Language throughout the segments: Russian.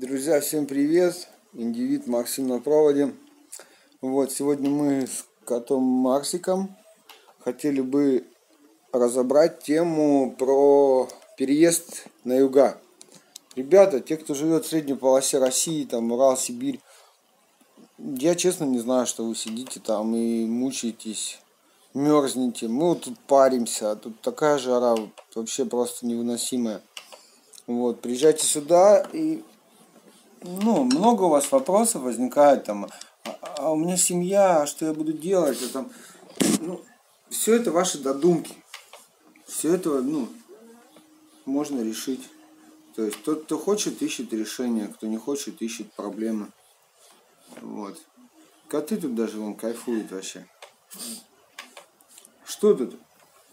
Друзья, всем привет! ИндиВид, Максим на проводе. Вот, сегодня мы с котом Максиком хотели бы разобрать тему про переезд на юга. Ребята, те, кто живет в средней полосе России, там Урал, Сибирь, я честно не знаю, что вы сидите там и мучаетесь, мерзнете. Мы вот тут паримся, а тут такая жара вообще просто невыносимая. Вот, приезжайте сюда и... Ну, много у вас вопросов возникает там. А у меня семья, а что я буду делать? А там, ну, все это ваши додумки. Все это, ну, можно решить. То есть тот, кто хочет, ищет решение, кто не хочет, ищет проблемы. Вот. Коты тут даже вон кайфуют вообще. Что тут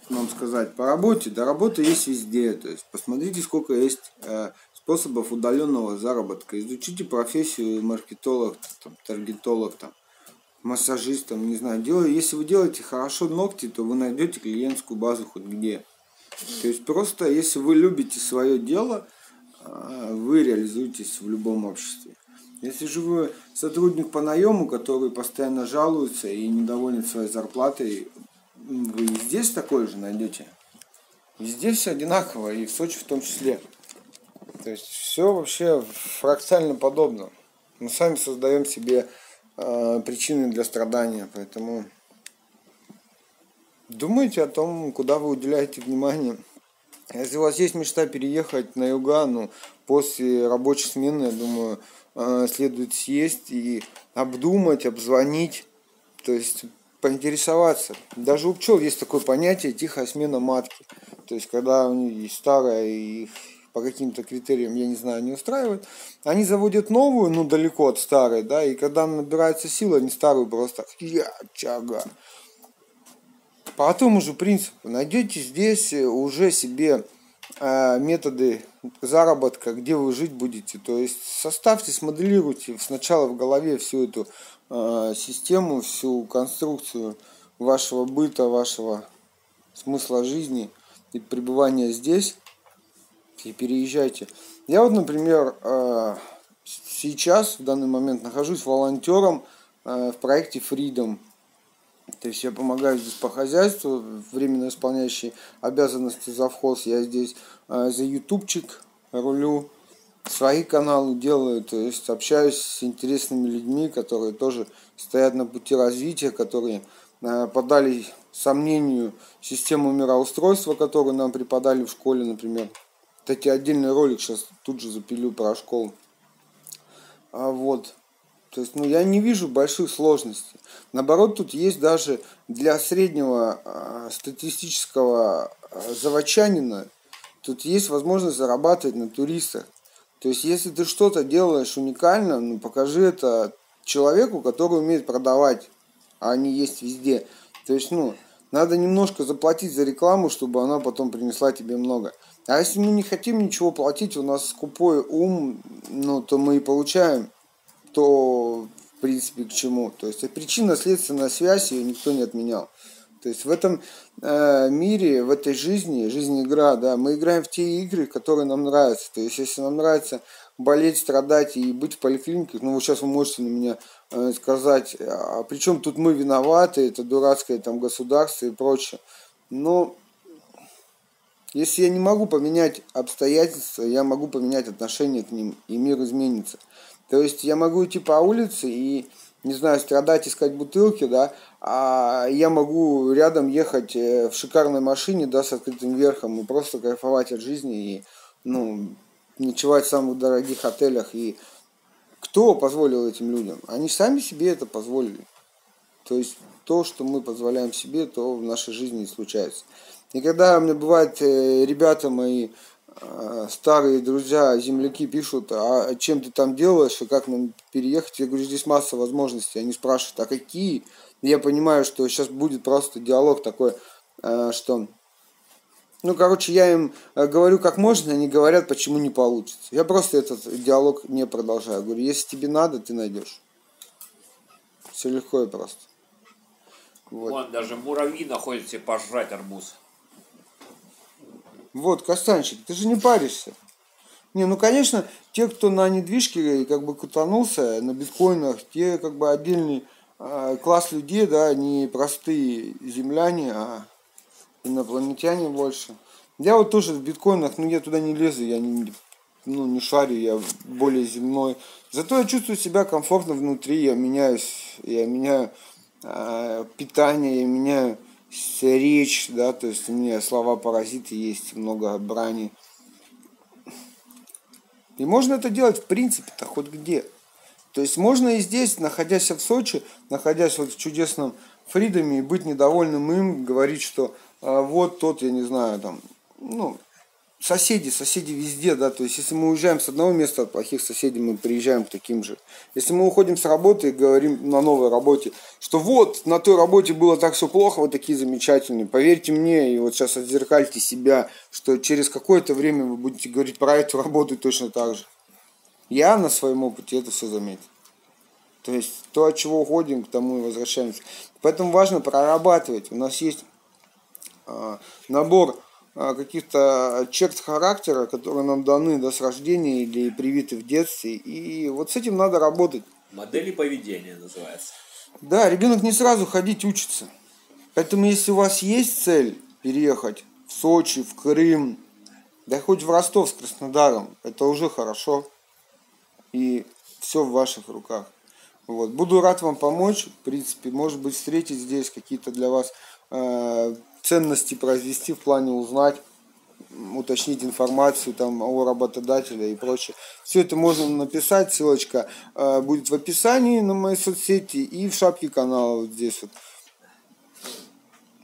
нам сказать? По работе. Да, работа есть везде. То есть посмотрите, сколько есть способов удаленного заработка. Изучите профессию маркетолог, там, таргетолог, там, массажист, там, не знаю. Если вы делаете хорошо ногти, то вы найдете клиентскую базу хоть где. То есть просто, если вы любите свое дело, вы реализуетесь в любом обществе. Если же вы сотрудник по наему, который постоянно жалуется и недоволен своей зарплатой, вы и здесь такое же найдете. Везде все одинаково, и в Сочи в том числе. То есть все вообще фрактально подобно. Мы сами создаем себе причины для страдания. Поэтому думайте о том, куда вы уделяете внимание. Если у вас есть мечта переехать на юга, ну, после рабочей смены, я думаю, следует съесть и обдумать, обзвонить. То есть поинтересоваться. Даже у пчел есть такое понятие — тихая смена матки. То есть когда у них старая и по каким-то критериям, я не знаю, не устраивает, они заводят новую, ну, далеко от старой, да, и когда набирается сила, они старую просто чага. Потом уже принцип: найдете здесь уже себе методы заработка, где вы жить будете. То есть составьте, смоделируйте сначала в голове всю эту систему, всю конструкцию вашего быта, вашего смысла жизни и пребывания здесь. И переезжайте. Я вот, например, сейчас в данный момент нахожусь волонтером в проекте Freedom. То есть я помогаю здесь по хозяйству, временно исполняющий обязанности завхоз. Я здесь за ютубчик рулю, свои каналы делаю. То есть общаюсь с интересными людьми, которые тоже стоят на пути развития, которые подали сомнению систему мироустройства, которую нам преподали в школе, например. Кстати, отдельный ролик сейчас тут же запилю про школу. А вот. То есть, ну, я не вижу больших сложностей. Наоборот, тут есть даже для среднего статистического заводчанина, тут есть возможность зарабатывать на туристах. То есть, если ты что-то делаешь уникально, ну, покажи это человеку, который умеет продавать. А они есть везде. То есть, ну, надо немножко заплатить за рекламу, чтобы она потом принесла тебе много. А если мы не хотим ничего платить, у нас скупой ум, ну, то мы и получаем то, в принципе, к чему. То есть причинно-следственная связь, ее никто не отменял. То есть в этом мире, в этой жизни, игра, да, мы играем в те игры, которые нам нравятся. То есть если нам нравится болеть, страдать и быть в поликлинике, ну, вот сейчас вы можете на меня сказать, а при чем тут мы виноваты, это дурацкое там государство и прочее. Но... если я не могу поменять обстоятельства, я могу поменять отношение к ним, и мир изменится. То есть я могу идти по улице и, не знаю, страдать, искать бутылки, да, а я могу рядом ехать в шикарной машине, да, с открытым верхом и просто кайфовать от жизни и, ну, ночевать в самых дорогих отелях. И кто позволил этим людям? Они сами себе это позволили. То есть то, что мы позволяем себе, то в нашей жизни и случается. И когда мне бывает, ребята мои, старые друзья, земляки пишут: а чем ты там делаешь и как нам переехать? Я говорю, здесь масса возможностей. Они спрашивают, а какие? И я понимаю, что сейчас будет просто диалог такой, что... Ну, короче, я им говорю, как можно, они говорят, почему не получится. Я просто этот диалог не продолжаю. Я говорю, если тебе надо, ты найдешь. Все легко и просто. Вот. Вон даже муравьи находятся пожрать арбуз. Вот, Костанчик, ты же не паришься. Не, ну конечно, те, кто на недвижке как бы крутанулся, на биткоинах, те как бы отдельный класс людей, да, не простые земляне, а инопланетяне больше. Я вот тоже в биткоинах, ну я туда не лезу, я не шарю, я более земной. Зато я чувствую себя комфортно внутри, я меняюсь, я меняю питание, я меняю речь, да, то есть у меня слова-паразиты есть, много брани. И можно это делать в принципе-то хоть где. То есть можно и здесь, находясь в Сочи, находясь вот в чудесном Freedom, и быть недовольным им, говорить, что вот тот, я не знаю, там, ну, соседи везде, да, то есть если мы уезжаем с одного места от плохих соседей, мы приезжаем к таким же. Если мы уходим с работы и говорим на новой работе, что вот на той работе было так все плохо, вот такие замечательные, поверьте мне, и вот сейчас отзеркальте себя, что через какое-то время вы будете говорить про эту работу точно так же. Я на своем опыте это все заметил. То есть то, от чего уходим, к тому и возвращаемся. Поэтому важно прорабатывать. У нас есть набор каких-то черт характера, которые нам даны, да, с рождения или привиты в детстве. И вот с этим надо работать. Модели поведения называется. Да, ребенок не сразу ходить учится. Поэтому если у вас есть цель переехать в Сочи, в Крым, да хоть в Ростов с Краснодаром, это уже хорошо. И все в ваших руках. Вот. Буду рад вам помочь. В принципе, может быть, встретить здесь какие-то для вас ценности, произвести в плане узнать, уточнить информацию там о работодателе и прочее. Все это можно написать. Ссылочка будет в описании на моей соцсети и в шапке канала вот здесь вот.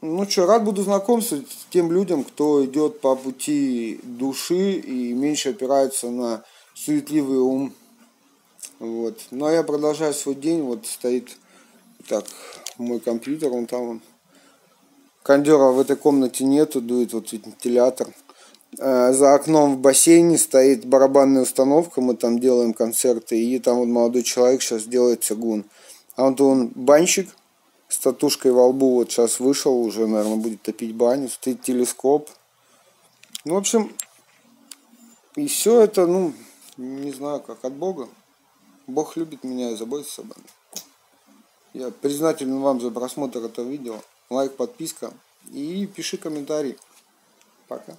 Ну что, рад буду знакомству с тем людям, кто идет по пути души и меньше опирается на суетливый ум. Вот. Ну а я продолжаю свой день. Вот стоит так мой компьютер, он там. Кондера в этой комнате нету, дует вот вентилятор. За окном в бассейне стоит барабанная установка, мы там делаем концерты, и там вот молодой человек сейчас делает цигун. А вот он банщик с татушкой во лбу, вот сейчас вышел уже, наверное, будет топить баню, стоит телескоп. Ну, в общем, и все это, ну, не знаю, как от Бога. Бог любит меня и заботится обо мне. Я признателен вам за просмотр этого видео. Лайк, подписка и пиши комментарий. Пока.